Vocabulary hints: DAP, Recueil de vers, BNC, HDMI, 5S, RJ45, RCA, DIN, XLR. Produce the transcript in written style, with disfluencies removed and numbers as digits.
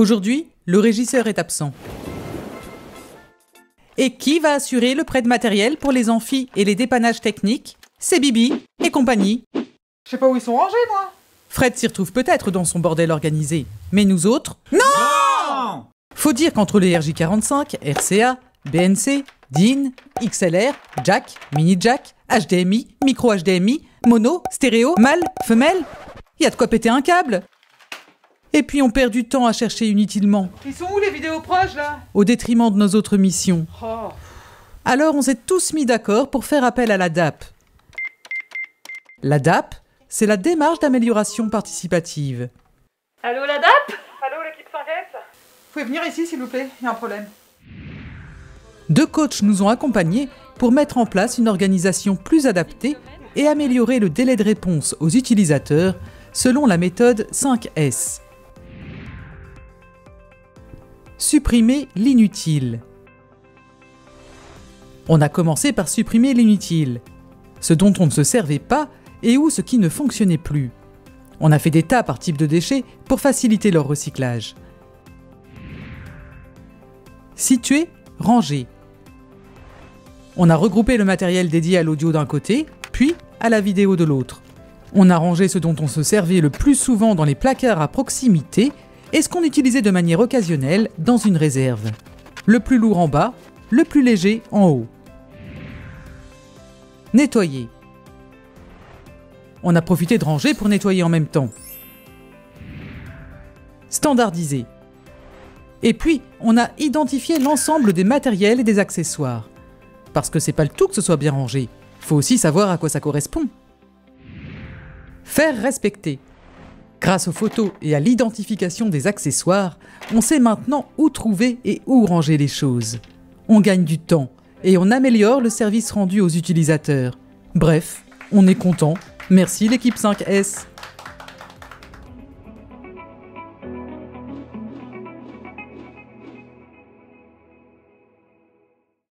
Aujourd'hui, le régisseur est absent. Et qui va assurer le prêt de matériel pour les amphis et les dépannages techniques? C'est Bibi et compagnie. Je sais pas où ils sont rangés, moi. Fred s'y retrouve peut-être dans son bordel organisé, mais nous autres... Non! Faut dire qu'entre les RJ45, RCA, BNC, DIN, XLR, jack, mini jack, HDMI, micro HDMI, mono, stéréo, mâle, femelle... Y a de quoi péter un câble. Et puis on perd du temps à chercher inutilement. Ils sont où les vidéos proches là? Au détriment de nos autres missions. Oh. Alors on s'est tous mis d'accord pour faire appel à la DAP. La DAP, c'est la démarche d'amélioration participative. Allô la DAP? Allô l'équipe 5S? Vous pouvez venir ici s'il vous plaît, il y a un problème. Deux coachs nous ont accompagnés pour mettre en place une organisation plus adaptée et améliorer le délai de réponse aux utilisateurs selon la méthode 5S. Supprimer l'inutile. On a commencé par supprimer l'inutile, ce dont on ne se servait pas et ou ce qui ne fonctionnait plus. On a fait des tas par type de déchets pour faciliter leur recyclage. Situer, ranger. On a regroupé le matériel dédié à l'audio d'un côté, puis à la vidéo de l'autre. On a rangé ce dont on se servait le plus souvent dans les placards à proximité et ce qu'on utilisait de manière occasionnelle dans une réserve. Le plus lourd en bas, le plus léger en haut. Nettoyer. On a profité de ranger pour nettoyer en même temps. Standardiser. Et puis, on a identifié l'ensemble des matériels et des accessoires. Parce que c'est pas le tout que ce soit bien rangé. Faut aussi savoir à quoi ça correspond. Faire respecter. Grâce aux photos et à l'identification des accessoires, on sait maintenant où trouver et où ranger les choses. On gagne du temps et on améliore le service rendu aux utilisateurs. Bref, on est content. Merci l'équipe 5S.